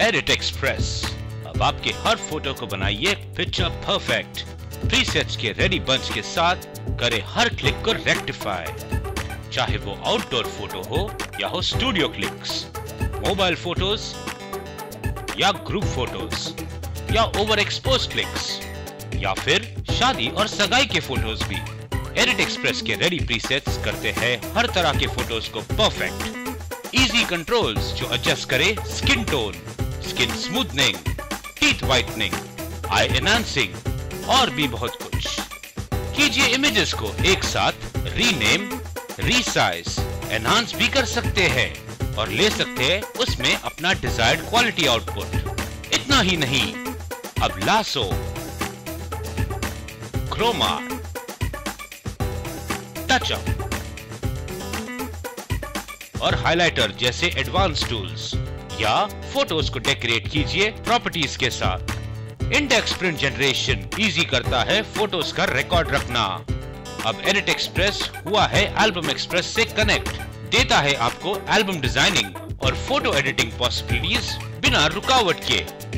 Edit express. अब आपके हर photo को बनाइए पिक्चर परफेक्ट। प्रीसेट्स के रेडी बंच के साथ करें हर क्लिक को रेक्टिफाई, चाहे वो आउटडोर फोटो हो या हो स्टूडियो क्लिक्स, मोबाइल फोटोज या ग्रुप फोटोज या ओवर एक्सपोज क्लिक्स या फिर शादी और सगाई के फोटोज भी। एडिट एक्सप्रेस के रेडी प्रीसेट्स करते हैं हर तरह के फोटोज को परफेक्ट। इजी कंट्रोल्स जो एडजस्ट करे skin tone, skin smoothening, teeth whitening, eye enhancing और भी बहुत कुछ। कीजिए इमेजेस को एक साथ रीनेम, रीसाइज, एनहांस भी कर सकते हैं और ले सकते हैं उसमें अपना डिजायर्ड क्वालिटी आउटपुट। इतना ही नहीं, अब लासो, क्रोमा, टचअप और हाइलाइटर जैसे एडवांस टूल्स या फोटोज को डेकोरेट कीजिए प्रॉपर्टीज के साथ। इंडेक्स प्रिंट जनरेशन इजी करता है फोटोज का रिकॉर्ड रखना। अब एडिट एक्सप्रेस हुआ है एल्बम एक्सप्रेस से कनेक्ट, देता है आपको एल्बम डिजाइनिंग और फोटो एडिटिंग पॉसिबिलिटीज बिना रुकावट के।